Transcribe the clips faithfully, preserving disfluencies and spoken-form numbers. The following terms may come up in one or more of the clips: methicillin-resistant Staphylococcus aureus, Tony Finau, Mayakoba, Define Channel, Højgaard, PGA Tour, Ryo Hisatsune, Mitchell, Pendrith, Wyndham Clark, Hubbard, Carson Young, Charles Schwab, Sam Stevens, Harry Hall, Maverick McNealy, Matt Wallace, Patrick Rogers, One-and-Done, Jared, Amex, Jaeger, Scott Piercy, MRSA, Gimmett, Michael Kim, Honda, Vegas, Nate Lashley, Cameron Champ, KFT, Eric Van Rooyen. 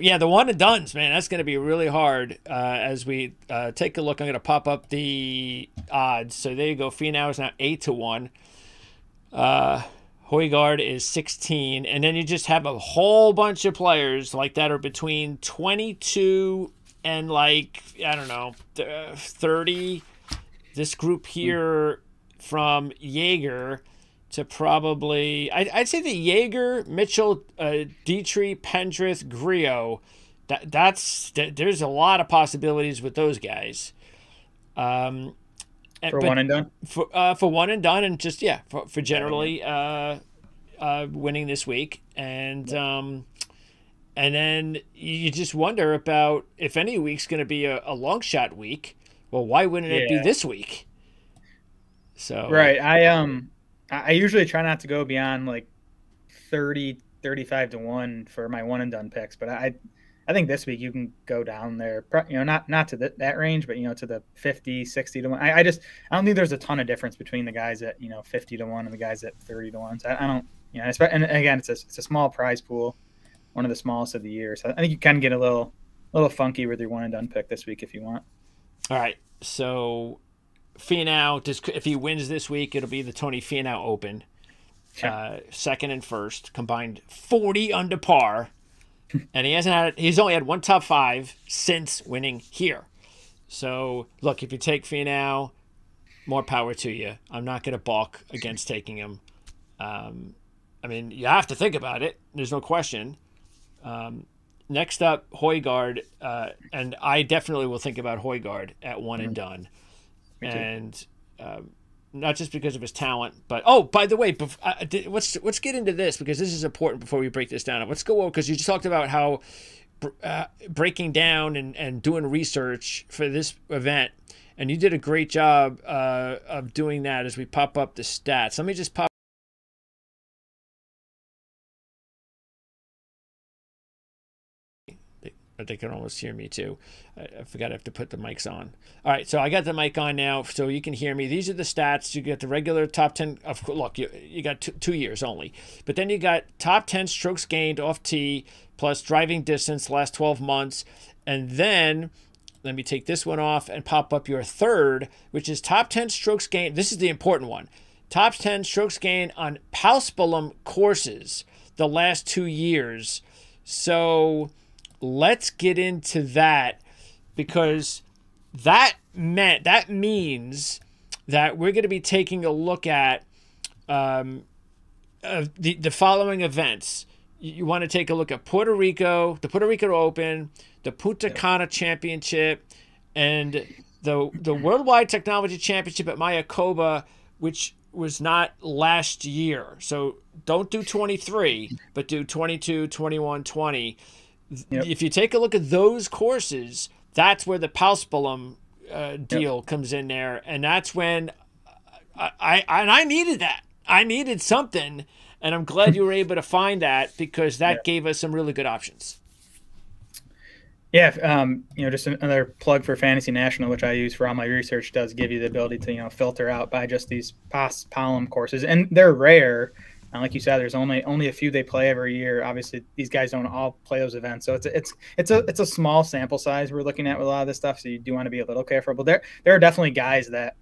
yeah, the one and dones, man, that's going to be really hard. Uh, as we uh, take a look, I'm going to pop up the odds. So there you go. Finau is now eight to one. Uh, Højgaard is sixteen. And then you just have a whole bunch of players like that are between twenty-two and like, I don't know, thirty. This group here from Jaeger to probably, I'd, I'd say the Jaeger, Mitchell, uh, Detry, Pendrith, Grillo. That that's that, there's a lot of possibilities with those guys. Um, for but, one and done. For uh, for one and done, and just yeah, for, for generally uh, uh, winning this week, and yeah. um, and then you just wonder about if any week's going to be a, a long shot week. Well, why wouldn't yeah. it be this week? So right, I um. I usually try not to go beyond like thirty, thirty-five to one for my one and done picks, but I, I think this week you can go down there, you know, not, not to the, that range, but you know, to the fifty, sixty to one. I, I just, I don't think there's a ton of difference between the guys at, you know, fifty to one and the guys at thirty to one. So I, I don't, you know, and again, it's a, it's a small prize pool, one of the smallest of the year. So I think you can get a little, little funky with your one and done pick this week if you want. All right. So Finau, just if he wins this week, it'll be the Tony Finau Open, yeah. uh, second and first combined forty under par, and he hasn't had he's only had one top five since winning here. So look, if you take Finau, more power to you. I'm not going to balk against taking him. Um, I mean, you have to think about it. There's no question. Um, next up, Højgaard, uh, and I definitely will think about Højgaard at one mm-hmm. and done. And um, not just because of his talent, but oh, by the way, bef I, did, let's let's get into this because this is important before we break this down. Let's go over because you just talked about how uh, breaking down and and doing research for this event, and you did a great job uh, of doing that as we pop up the stats. Let me just pop. They can almost hear me too. I forgot I have to put the mics on. All right, so I got the mic on now, so you can hear me. These are the stats. You get the regular top ten. Of look, you you got two, two years only, but then you got top ten strokes gained off tee plus driving distance last twelve months, and then let me take this one off and pop up your third, which is top ten strokes gained. This is the important one. Top ten strokes gained on Paulsbulum courses the last two years. So let's get into that because that meant that means that we're going to be taking a look at um, uh, the the following events. You, you want to take a look at Puerto Rico, the Puerto Rico Open, the Punta Cana Championship, and the the Worldwide Technology Championship at Mayakoba, which was not last year. So don't do twenty-three, but do twenty-two, twenty-one, twenty. Yep. If you take a look at those courses, that's where the Paulsbulum uh, deal yep. comes in there, and that's when I, I, I and I needed that. I needed something, and I'm glad you were able to find that because that yep. gave us some really good options. Yeah, um, you know, just another plug for Fantasy National, which I use for all my research, does give you the ability to you know filter out by just these Paulsbulum courses, and they're rare. And like you said, there's only only a few they play every year. Obviously, these guys don't all play those events, so it's a, it's it's a it's a small sample size we're looking at with a lot of this stuff. So you do want to be a little careful. But there there are definitely guys that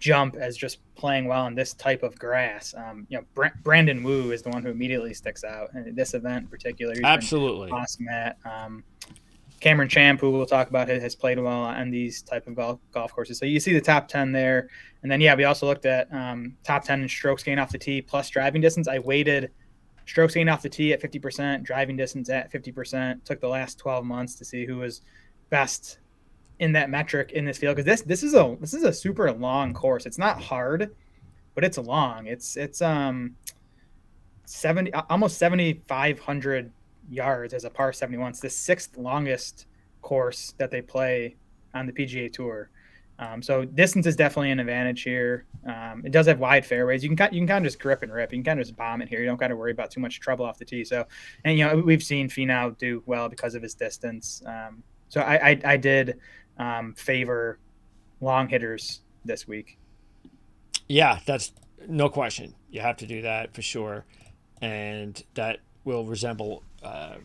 jump as just playing well in this type of grass. Um, you know, Br Brandon Wu is the one who immediately sticks out in this event in particular. He's absolutely awesome at um, Cameron Champ, who we'll talk about, has played well on these type of golf, golf courses. So you see the top ten there. And then, yeah, we also looked at um, top ten in strokes gained off the tee plus driving distance. I weighted strokes gained off the tee at fifty percent, driving distance at fifty percent. Took the last twelve months to see who was best in that metric in this field. Because this this is a this is a super long course. It's not hard, but it's long. It's it's um seventy almost seventy-five hundred yards as a par seventy-one. It's the sixth longest course that they play on the P G A Tour. Um, so distance is definitely an advantage here. Um, it does have wide fairways. You can you can kind of just grip and rip. You can kind of just bomb it here. You don't got to worry about too much trouble off the tee. So, and you know we've seen Finau do well because of his distance. Um, so I I, I did um, favor long hitters this week. Yeah, that's no question. You have to do that for sure, and that will resemble. Uh,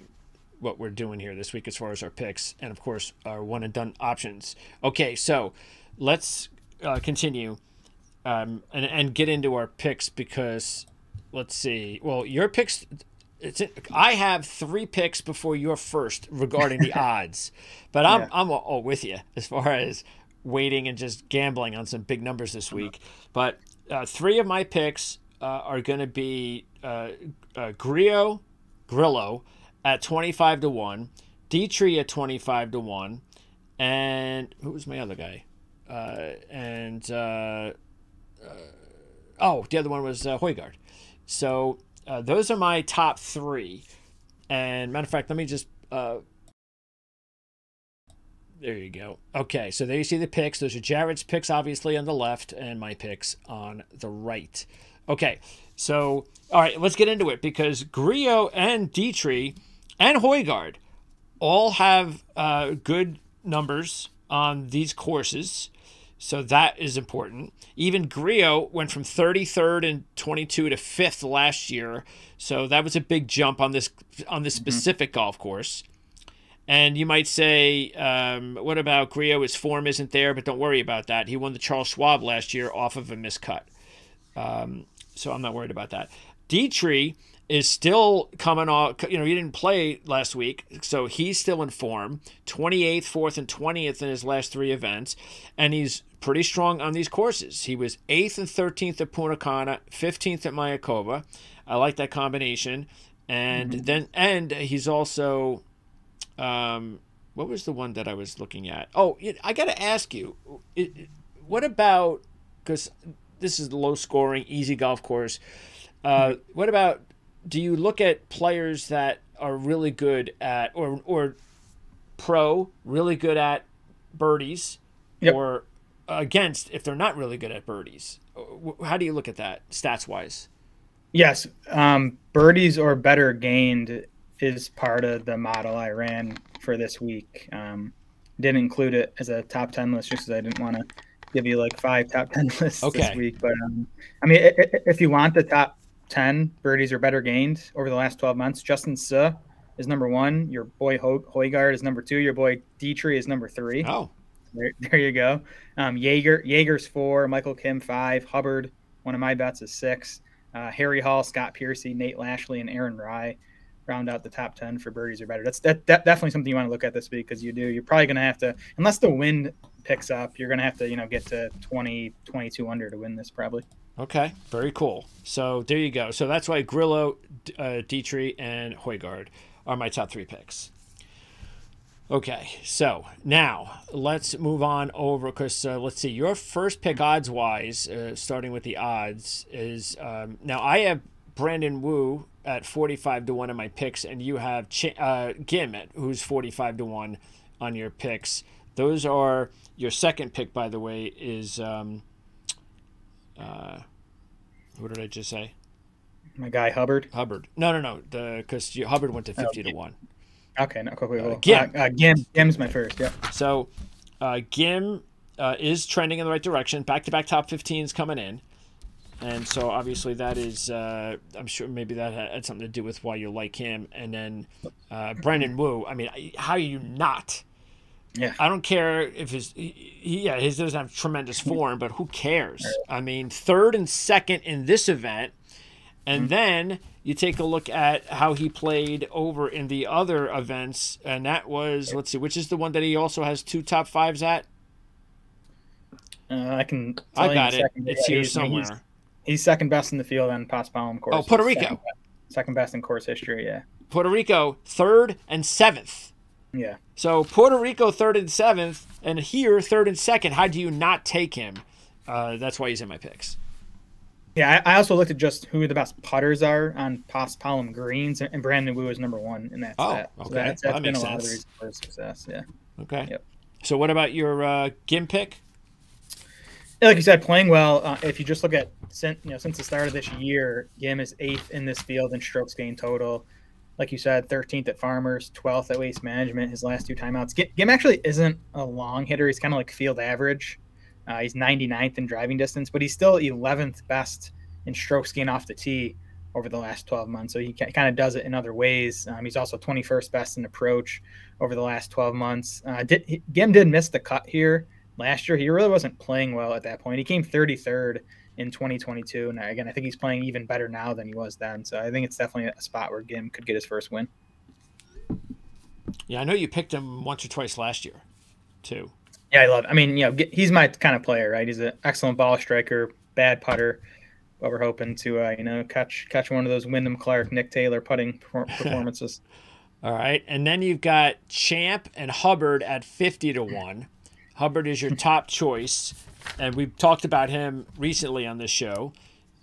what we're doing here this week as far as our picks and, of course, our one-and-done options. Okay, so let's uh, continue um, and, and get into our picks because, let's see. Well, your picks – it's I have three picks before your first regarding the odds. But I'm, yeah. I'm all with you as far as waiting and just gambling on some big numbers this week. But uh, three of my picks uh, are going to be uh, uh, Grillo, Grillo – at twenty-five to one, Detry at twenty-five to one, and who was my other guy? Uh, and uh, uh, oh, the other one was uh, Højgaard. So uh, those are my top three. And matter of fact, let me just uh, there you go. Okay, so there you see the picks. Those are Jared's picks, obviously, on the left, and my picks on the right. Okay, so all right, let's get into it because Grillo and Detry and Højgaard all have uh, good numbers on these courses, so that is important. Even Grillo went from thirty-third and twenty-two to fifth last year, so that was a big jump on this on this mm-hmm. specific golf course. And you might say, um, what about Grillo? His form isn't there, but don't worry about that. He won the Charles Schwab last year off of a miscut, um, so I'm not worried about that. Detry is still coming off, you know, he didn't play last week, so he's still in form. twenty-eighth, fourth, and twentieth in his last three events, and he's pretty strong on these courses. He was eighth and thirteenth at Punta Cana, fifteenth at Mayakoba. I like that combination. And mm-hmm. then, and he's also, um, what was the one that I was looking at? Oh, I got to ask you, what about, because this is the low-scoring, easy golf course, Uh, what about, do you look at players that are really good at, or, or pro, really good at birdies, yep. or against if they're not really good at birdies? How do you look at that stats-wise? Yes, um, birdies or better gained is part of the model I ran for this week. Um, didn't include it as a top ten list just because I didn't want to give you like five top ten lists okay. this week. But, um, I mean, if you want the top ten birdies or better gained over the last twelve months. Justin Suh is number one. Your boy Ho Højgaard is number two. Your boy Detry is number three. Oh, there, there you go. Um, Jaeger, Jaeger's four. Michael Kim five. Hubbard, one of my bets, is six. Uh, Harry Hall, Scott Piercy, Nate Lashley, and Aaron Rye round out the top ten for birdies or better. That's that, that definitely something you want to look at this week because you do. You're probably going to have to, unless the wind picks up, you're going to have to, you know, get to twenty, twenty-two under to win this probably. Okay, very cool. So there you go. So that's why Grillo, uh, Detry, and Højgaard are my top three picks. Okay, so now let's move on over because uh, let's see. Your first pick odds-wise, uh, starting with the odds, is um, – now I have Brandon Wu at forty-five to one in my picks, and you have Ch uh, Gimmett, who's forty-five to one on your picks. Those are – your second pick, by the way, is um, – Uh, what did I just say? My guy Hubbard. Hubbard. No, no, no. The because Hubbard went to fifty oh, to one. Okay, no, quick, cool, cool. uh, uh, uh, Gim. Gim's my first. Yep. So, uh, Gim uh, is trending in the right direction. Back-to-back top fifteens coming in, and so obviously that is. Uh, I'm sure maybe that had something to do with why you like him. And then uh, Brandon Wu. I mean, how are you not? Yeah, I don't care if his he, yeah his doesn't have tremendous form, but who cares? I mean, third and second in this event, and mm-hmm. then you take a look at how he played over in the other events, and that was let's see, which is the one that he also has two top fives at. Uh, I can. I got it. Second, it's yeah, here he's, somewhere. He's, he's second best in the field on Paz Palom course. Oh, Puerto Rico, second best, second best in course history. Yeah, Puerto Rico, third and seventh. Yeah. So Puerto Rico third and seventh, and here third and second. How do you not take him? Uh, that's why he's in my picks. Yeah, I, I also looked at just who the best putters are on Paz Palom greens, and Brandon Wu is number one in that. Oh, set. So okay, that's, that's well, that been makes a lot sense. Of the reason for success. Yeah. Okay. Yep. So what about your uh, Gim pick? Like you said, playing well. Uh, if you just look at since you know since the start of this year, Gim is eighth in this field in strokes gained total. Like you said, thirteenth at Farmers, twelfth at Waste Management, his last two timeouts. Gim actually isn't a long hitter. He's kind of like field average. Uh, he's ninety-ninth in driving distance, but he's still eleventh best in strokes gained off the tee over the last twelve months. So he kind of does it in other ways. Um, he's also twenty-first best in approach over the last twelve months. Uh, did, he, Gim did miss the cut here last year. He really wasn't playing well at that point. He came thirty-third in twenty twenty-two. And again, I think he's playing even better now than he was then. So I think it's definitely a spot where Gim could get his first win. Yeah, I know you picked him once or twice last year, too. Yeah, I love it. I mean, you know, he's my kind of player, right? He's an excellent ball striker, bad putter. But we're hoping to, uh, you know, catch catch one of those Wyndham Clark, Nick Taylor putting performances. All right, and then you've got Champ and Hubbard at fifty to one. Hubbard is your top choice, and we've talked about him recently on this show.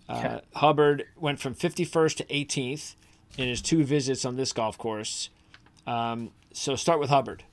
Uh, yeah. Hubbard went from fifty-first to eighteenth in his two visits on this golf course. Um, so start with Hubbard.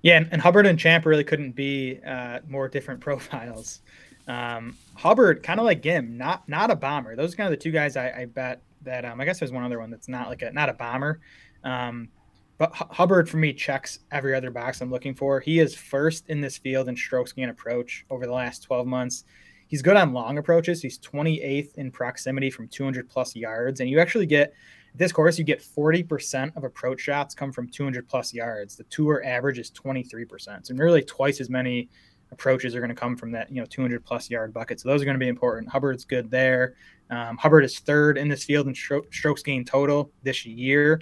Yeah, and, and Hubbard and Champ really couldn't be uh, more different profiles. Um, Hubbard, kind of like Gim, not not a bomber. Those are kind of the two guys I, I bet that. Um, I guess there's one other one that's not like a not a bomber, um, but H Hubbard for me checks every other box I'm looking for. He is first in this field in strokes gained approach over the last twelve months. He's good on long approaches. He's twenty-eighth in proximity from two hundred plus yards, and you actually get this course you get forty percent of approach shots come from two hundred plus yards. The tour average is twenty-three percent, so nearly twice as many approaches are going to come from that, you know, two hundred plus yard bucket. So those are going to be important. Hubbard's good there. Um, Hubbard is third in this field in stro strokes gained total this year.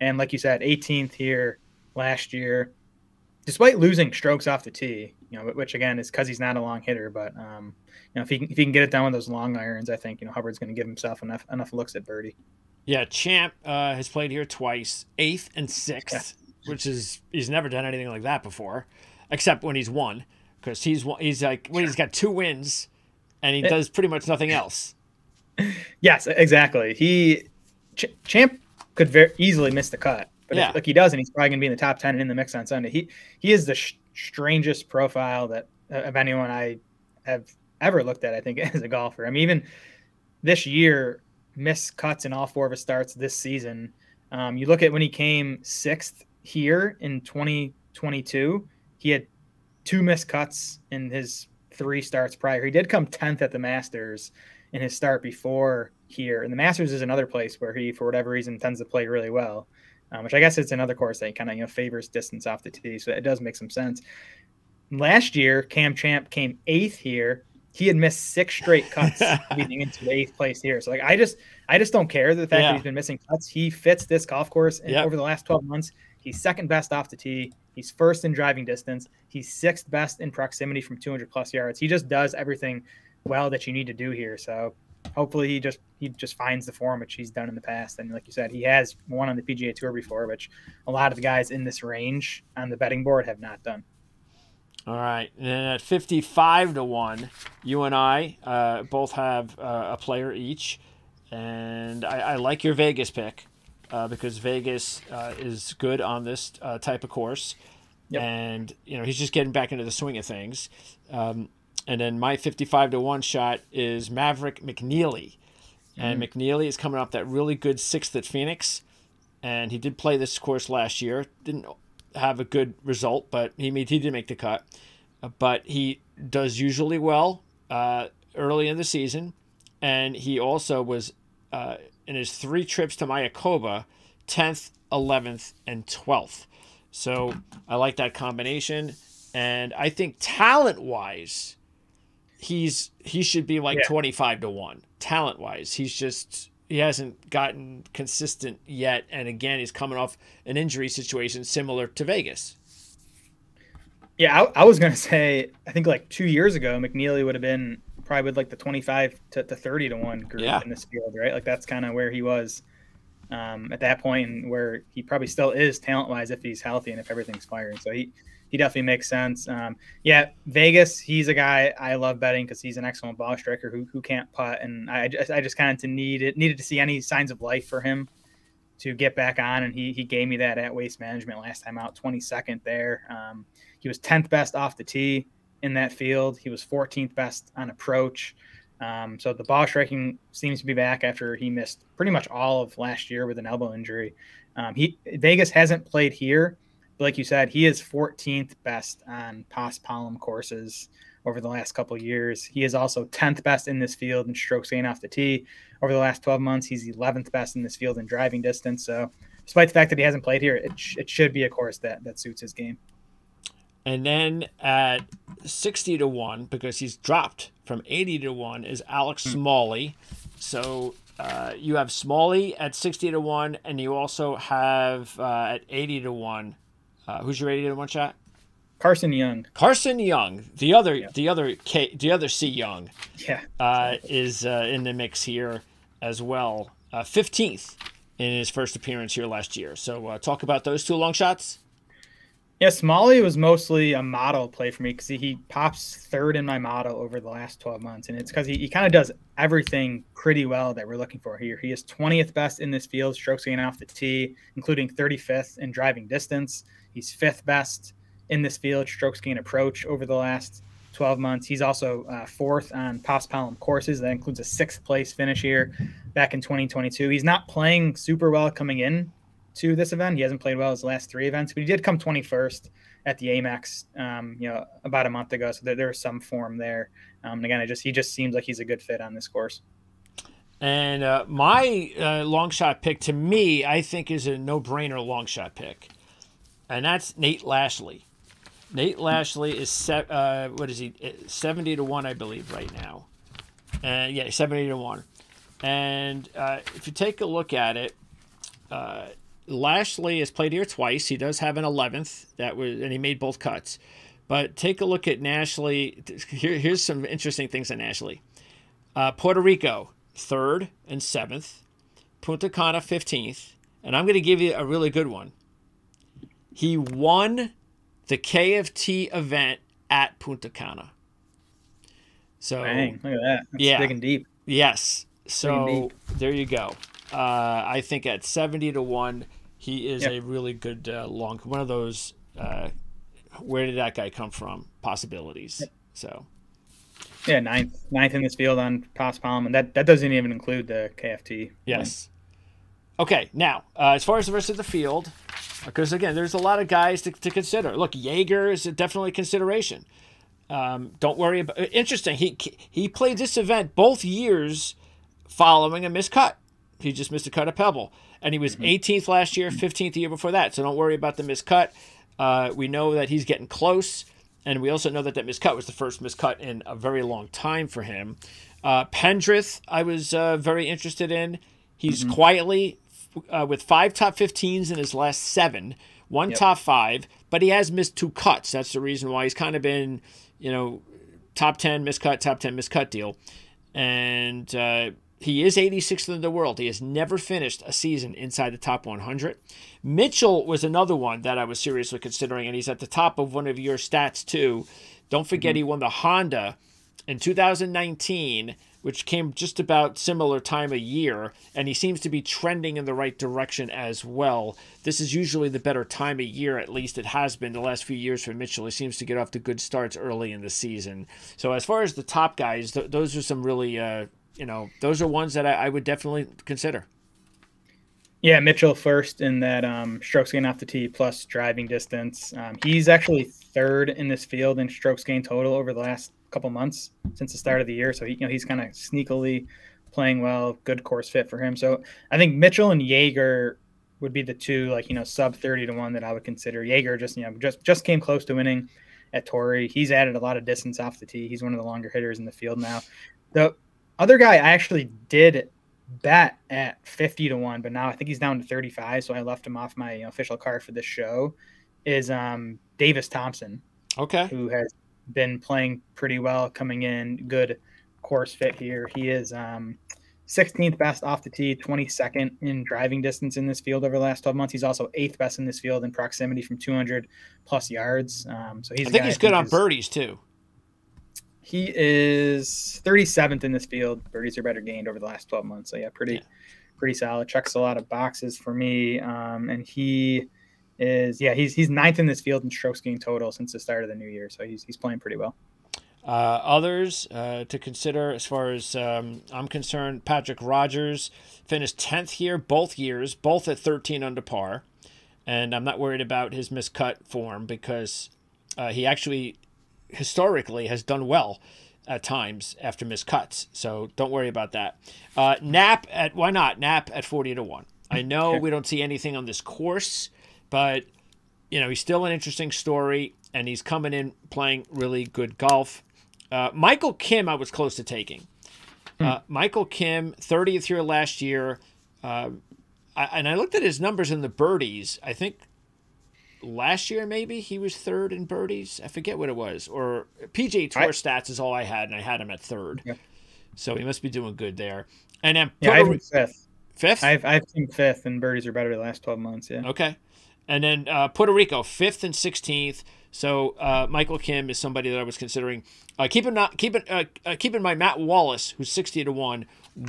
And like you said, eighteenth here last year, despite losing strokes off the tee, you know, which again is because he's not a long hitter, but um, you know, if he, can, if he can get it done with those long irons, I think, you know, Hubbard's going to give himself enough, enough looks at birdie. Yeah. Champ uh, has played here twice, eighth and sixth, yeah. Which is, he's never done anything like that before, except when he's won. Because he's he's like well, he's got two wins, and he does pretty much nothing else. Yes, exactly. He Ch Champ could very easily miss the cut, but yeah. If, like he doesn't, he's probably gonna be in the top ten and in the mix on Sunday. He he is the sh strangest profile that uh, of anyone I have ever looked at. I think as a golfer, I mean, even this year, missed cuts in all four of his starts this season. Um, you look at when he came sixth here in twenty twenty-two, he had two missed cuts in his three starts prior. He did come tenth at the Masters in his start before here. And the Masters is another place where he, for whatever reason, tends to play really well, um, which I guess it's another course that kind of, you know, favors distance off the tee. So it does make some sense. Last year, Cam Champ came eighth here. He had missed six straight cuts leading into the eighth place here. So like, I just, I just don't care the fact yeah. that he's been missing cuts. He fits this golf course. And yep. over the last twelve months, he's second best off the tee. He's first in driving distance. He's sixth best in proximity from two hundred plus yards. He just does everything well that you need to do here. So hopefully he just he just finds the form, which he's done in the past. And like you said, he has won on the P G A Tour before, which a lot of the guys in this range on the betting board have not done. All right. And then at fifty-five to one, you and I uh, both have uh, a player each. And I, I like your Vegas pick. Uh, because Vegas uh, is good on this uh, type of course. Yep. And, you know, he's just getting back into the swing of things. Um, and then my fifty-five to one shot is Maverick McNealy. Mm-hmm. And McNealy is coming off that really good sixth at Phoenix. And he did play this course last year. Didn't have a good result, but he, made, he did make the cut. Uh, but he does usually well uh, early in the season. And he also was... Uh, in his three trips to Mayakoba, tenth, eleventh, and twelfth. So I like that combination. And I think talent-wise, he's he should be like yeah. twenty-five to one. Talent-wise, he's just he hasn't gotten consistent yet. And again, he's coming off an injury situation similar to Vegas. Yeah, I, I was going to say, I think like two years ago, McNealy would have been probably with like the twenty-five to thirty to one group yeah. in this field, right? Like that's kind of where he was um, at that point, and where he probably still is talent wise if he's healthy and if everything's firing. So he, he definitely makes sense. Um, yeah. Vegas, he's a guy I love betting because he's an excellent ball striker who, who can't putt. And I, I just kind of need it, needed to see any signs of life for him to get back on. And he, he gave me that at Waste Management last time out, twenty-second there. Um, he was tenth best off the tee in that field. He was fourteenth best on approach. Um, so the ball striking seems to be back after he missed pretty much all of last year with an elbow injury. Um, he Vegas hasn't played here, but like you said, he is fourteenth best on Pas Palm courses over the last couple of years. He is also tenth best in this field in strokes gained off the tee. Over the last twelve months, he's eleventh best in this field in driving distance. So despite the fact that he hasn't played here, it, sh it should be a course that, that suits his game. And then at sixty to one, because he's dropped from eighty to one, is Alex Smalley. So uh, you have Smalley at sixty to one, and you also have uh, at eighty to one. Uh, who's your eighty to one shot? Carson Young. Carson Young, the other, yeah. the other K, the other C Young, yeah, uh, exactly. is uh, in the mix here as well. Uh, fifteenth in his first appearance here last year. So uh, talk about those two long shots. Yeah, Smalley was mostly a model play for me because he, he pops third in my model over the last twelve months. And it's because he, he kind of does everything pretty well that we're looking for here. He is twentieth best in this field, strokes gained off the tee, including thirty-fifth in driving distance. He's fifth best in this field, strokes gained approach over the last twelve months. He's also uh, fourth on Pops Palom courses. That includes a sixth place finish here back in twenty twenty-two. He's not playing super well coming in to this event. He hasn't played well his last three events, but he did come twenty-first at the Amex, um, you know, about a month ago. So there, there was some form there. Um, and again, I just, he just seems like he's a good fit on this course. And uh, my uh, long shot pick to me, I think is a no brainer long shot pick. And that's Nate Lashley. Nate Lashley is, se uh, what is he? seventy to one, I believe right now. And yeah, seventy to one. And uh, if you take a look at it, uh, Lashley has played here twice. He does have an eleventh that was, and he made both cuts. But take a look at Lashley. Here, here's some interesting things on Lashley. Uh, Puerto Rico, third and seventh. Punta Cana, fifteenth. And I'm going to give you a really good one. He won the K F T event at Punta Cana. So, dang, look at that. That's yeah, digging deep. Yes. So there you go. Uh, I think at seventy to one, he is yep. a really good uh, long, one of those, uh, where did that guy come from? Possibilities. Yep. So, yeah, ninth, ninth in this field on Pops Palom, and that, that doesn't even include the K F T. Yes. Right? Okay. Now, uh, as far as the rest of the field, because again, there's a lot of guys to, to consider. Look, Jaeger is definitely a consideration. Um, don't worry about interesting. He, he played this event both years following a missed cut. He just missed a cut of Pebble, and he was eighteenth last year, fifteenth the year before that. So don't worry about the missed cut. Uh, we know that he's getting close, and we also know that that missed cut was the first missed cut in a very long time for him. Uh, Pendrith, I was uh, very interested in. He's mm-hmm. quietly uh, with five top fifteens in his last seven, one yep. top five, but he has missed two cuts. That's the reason why he's kind of been, you know, top ten missed cut, top ten missed cut deal, and. Uh, He is eighty-sixth in the world. He has never finished a season inside the top one hundred. Mitchell was another one that I was seriously considering, and he's at the top of one of your stats, too. Don't forget mm-hmm. he won the Honda in two thousand nineteen, which came just about similar time of year, and he seems to be trending in the right direction as well. This is usually the better time of year, at least it has been the last few years for Mitchell. He seems to get off to good starts early in the season. So as far as the top guys, th those are some really... Uh, you know, those are ones that I, I would definitely consider. Yeah, Mitchell first in that um, strokes gained off the tee plus driving distance. Um, he's actually third in this field in strokes gained total over the last couple months since the start of the year. So, he, you know, he's kind of sneakily playing well, good course fit for him. So I think Mitchell and Jaeger would be the two, like, you know, sub thirty to one that I would consider. Jaeger just, you know, just, just came close to winning at Torrey. He's added a lot of distance off the tee. He's one of the longer hitters in the field now. So, other guy I actually did bet at fifty to one, but now I think he's down to thirty-five, so I left him off my, you know, official card for this show, is um, Davis Thompson. Okay. Who has been playing pretty well coming in, good course fit here. He is um, sixteenth best off the tee, twenty-second in driving distance in this field over the last twelve months. He's also eighth best in this field in proximity from two hundred plus yards. Um, so he's I think he's good on birdies too. He is thirty-seventh in this field. Birdies are better gained over the last twelve months. So, yeah, pretty yeah. pretty solid. Checks a lot of boxes for me. Um, and he is, yeah, he's he's ninth in this field in strokes gained total since the start of the new year. So he's, he's playing pretty well. Uh, others uh, to consider as far as um, I'm concerned, Patrick Rogers finished tenth here both years, both at thirteen under par. And I'm not worried about his miscut form because uh, he actually – historically has done well at times after missed cuts. So don't worry about that. Uh, Nap at, why not? Nap at forty to one. I know we don't see anything on this course, but, you know, he's still an interesting story, and he's coming in playing really good golf. Uh, Michael Kim, I was close to taking. Uh, Michael Kim, thirtieth here last year. Uh, I, and I looked at his numbers in the birdies. I think last year maybe he was third in birdies. I forget what it was. Or P G A Tour I, stats is all I had, and I had him at third. Yeah. So he must be doing good there. And then yeah, I have him fifth. Fifth? I've, I've seen fifth, and birdies are better the last twelve months, yeah. Okay. And then uh, Puerto Rico, fifth and sixteenth. So uh, Michael Kim is somebody that I was considering. Uh, keep in not keep in, uh, uh, keep in mind Matt Wallace, who's sixty to one,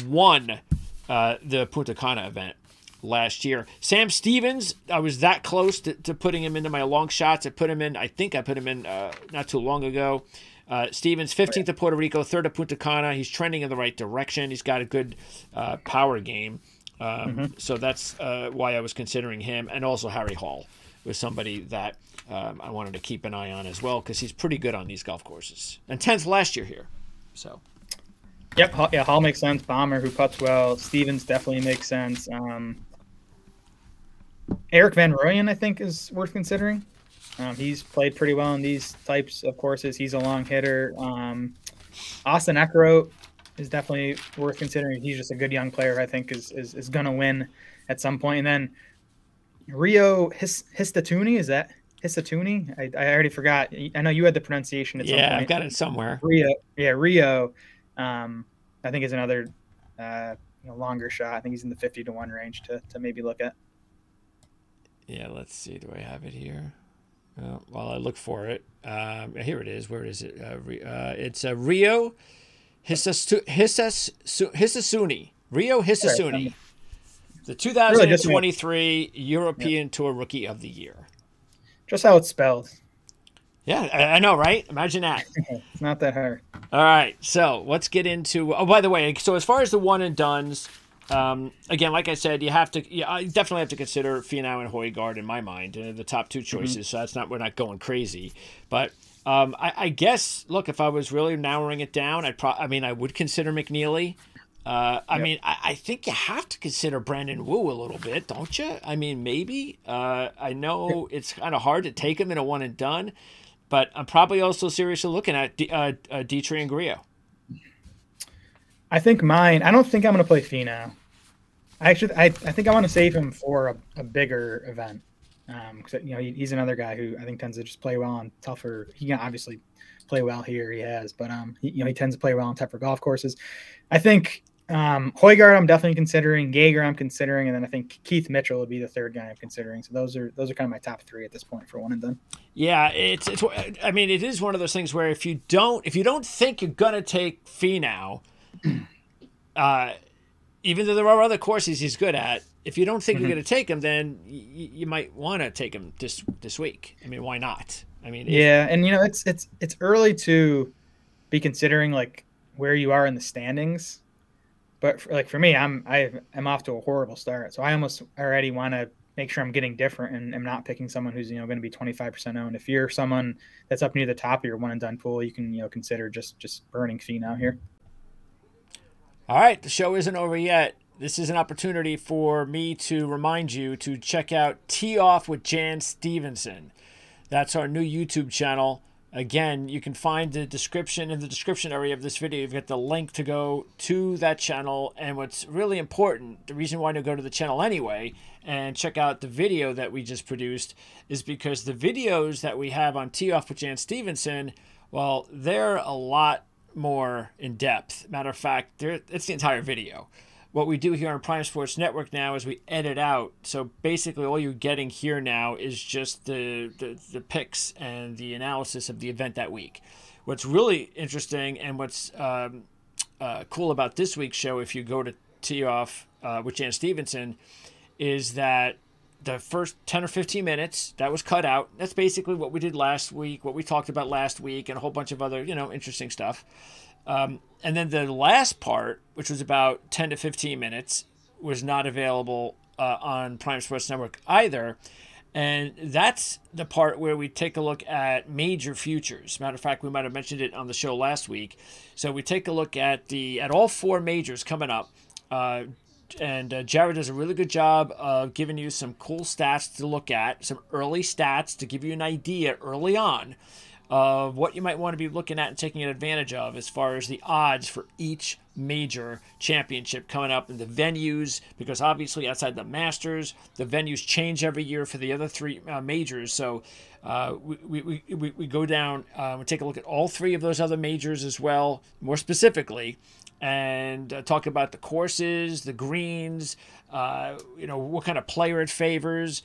won uh, the Punta Cana event last year. Sam Stevens, I was that close to, to putting him into my long shots. I put him in. I think I put him in uh, not too long ago. Uh, Stevens, fifteenth to Puerto Rico, third to Punta Cana. He's trending in the right direction. He's got a good uh, power game, um, mm-hmm. so that's uh, why I was considering him, and also Harry Hall was somebody that um, I wanted to keep an eye on as well, because he's pretty good on these golf courses. And tenth last year here. So, yep, Hall, yeah, Hall makes sense. Bomber, who putts well. Stevens definitely makes sense. Um, Eric Van Rooyen, I think, is worth considering. Um, he's played pretty well in these types of courses. He's a long hitter. Um, Austin Eckro is definitely worth considering. He's just a good young player, I think, is is, is going to win at some point. And then Ryo His Hisatsune, is that Hisatsune? I, I already forgot. I know you had the pronunciation at some yeah, point. Yeah, I've got it somewhere. Ryo, yeah, Ryo, um, I think is another uh, you know, longer shot. I think he's in the fifty to one range to, to maybe look at. Yeah, let's see. Do I have it here? Uh, while I look for it, um, here it is. Where is it? Uh, uh, it's uh, Ryo Hisatsune. Hisatsune. Ryo Hisatsune. The two thousand twenty-three European Tour Rookie of the Year. Just how it's spelled. Yeah, I, I know, right? Imagine that. It's not that hard. All right, so let's get into. Oh, by the way, so as far as the one and dones, um, again, like I said, you have to. Yeah, I definitely have to consider Finau and Højgaard in my mind, uh, the top two choices. Mm-hmm. So that's not. We're not going crazy, but. Um, I, I guess. Look, if I was really narrowing it down, I'd. Pro I mean, I would consider McNealy. Uh, I yep. mean, I, I think you have to consider Brandon Wu a little bit, don't you? I mean, maybe. Uh, I know it's kind of hard to take him in a one and done, but I'm probably also seriously looking at D uh, uh, Detry and Grillo. I think mine. I don't think I'm going to play Finau. I actually, I, I think I want to save him for a, a bigger event. Um, cause, you know, he, he's another guy who I think tends to just play well on tougher. He can obviously play well here. He has, but um, he, you know, he tends to play well on tougher golf courses. I think. Um, Højgaard, I'm definitely considering. Jaeger, I'm considering, and then I think Keith Mitchell would be the third guy I'm considering. So those are those are kind of my top three at this point for one and done. Yeah, it's it's. I mean, it is one of those things where if you don't if you don't think you're gonna take Finau, uh, even though there are other courses he's good at, if you don't think mm-hmm. you're gonna take him, then you, you might want to take him this this week. I mean, why not? I mean, yeah, and you know, it's it's it's early to be considering like where you are in the standings. But for, like for me, I'm I am off to a horrible start, so I almost already want to make sure I'm getting different and I'm not picking someone who's you know going to be twenty-five percent owned. If you're someone that's up near the top of your one and done pool, you can you know consider just just burning Finau here. All right, the show isn't over yet. This is an opportunity for me to remind you to check out Tee Off with Jan Stevenson. That's our new YouTube channel. Again, you can find the description in the description area of this video. You've got the link to go to that channel. And what's really important, the reason why to go to the channel anyway and check out the video that we just produced is because the videos that we have on Tee Off with Jan Stevenson, well, they're a lot more in depth. Matter of fact, they're, it's the entire video. What we do here on Prime Sports Network now is we edit out. So basically all you're getting here now is just the, the, the picks and the analysis of the event that week. What's really interesting and what's um, uh, cool about this week's show, if you go to Tee Off uh, with Jan Stevenson, is that the first ten or fifteen minutes, that was cut out. That's basically what we did last week, what we talked about last week, and a whole bunch of other, you know, interesting stuff. Um, and then the last part, which was about ten to fifteen minutes, was not available uh, on Prime Sports Network either. And that's the part where we take a look at major futures. Matter of fact, we might have mentioned it on the show last week. So we take a look at the at all four majors coming up. Uh, and uh, Jared does a really good job of giving you some cool stats to look at, some early stats to give you an idea early on of what you might want to be looking at and taking advantage of as far as the odds for each major championship coming up, and the venues, because obviously outside the Masters, the venues change every year for the other three uh, majors. So uh, we, we, we, we go down, uh, we take a look at all three of those other majors as well, more specifically, and uh, talk about the courses, the greens, uh, you know, what kind of player it favors.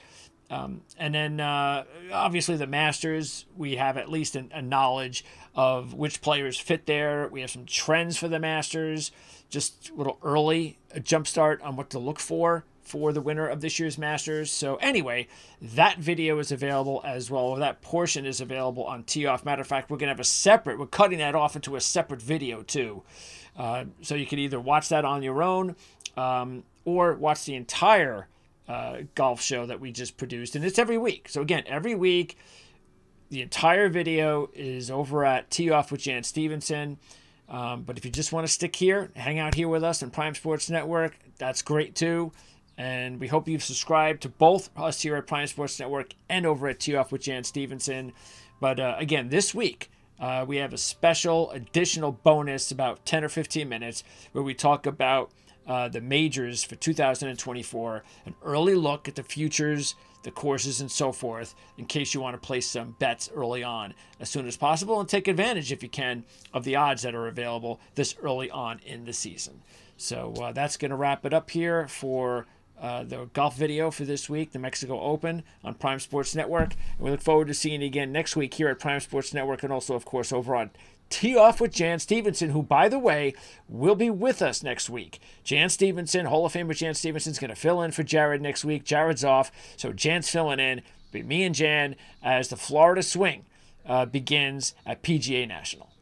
Um, and then, uh, obviously, the Masters, we have at least an, a knowledge of which players fit there. We have some trends for the Masters, just a little early, a jumpstart on what to look for for the winner of this year's Masters. So anyway, that video is available as well. That portion is available on Tee Off. Matter of fact, we're going to have a separate, we're cutting that off into a separate video too. Uh, so you can either watch that on your own um, or watch the entire Uh, golf show that we just produced, and it's every week. So again, every week, the entire video is over at Tee Off with Jan Stevenson. Um, but if you just want to stick here, hang out here with us on Prime Sports Network, that's great too. And we hope you've subscribed to both us here at Prime Sports Network and over at Tee Off with Jan Stevenson. But uh, again, this week, uh, we have a special additional bonus, about ten or fifteen minutes, where we talk about Uh, the majors for two thousand twenty-four, an early look at the futures, the courses, and so forth, in case you want to place some bets early on as soon as possible and take advantage, if you can, of the odds that are available this early on in the season. So uh, that's going to wrap it up here for uh, the golf video for this week, the Mexico Open on Prime Sports Network. And we look forward to seeing you again next week here at Prime Sports Network, and also, of course, over on Tee Off with Jan Stevenson, who, by the way, will be with us next week. Jan Stevenson, Hall of Famer Jan Stevenson, is going to fill in for Jared next week. Jared's off, so Jan's filling in. It'll be me and Jan as the Florida swing uh, begins at P G A National.